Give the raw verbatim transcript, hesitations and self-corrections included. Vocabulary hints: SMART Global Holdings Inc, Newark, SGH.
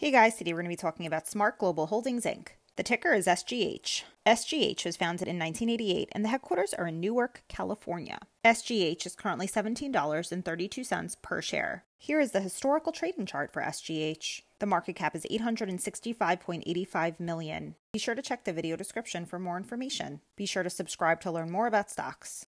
Hey guys, today we're going to be talking about SMART Global Holdings Incorporated. The ticker is S G H. S G H was founded in nineteen eighty-eight and the headquarters are in Newark, California. S G H is currently seventeen dollars and thirty-two cents per share. Here is the historical trading chart for S G H. The market cap is eight hundred sixty-five point eight five million dollars. Be sure to check the video description for more information. Be sure to subscribe to learn more about stocks.